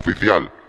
oficial.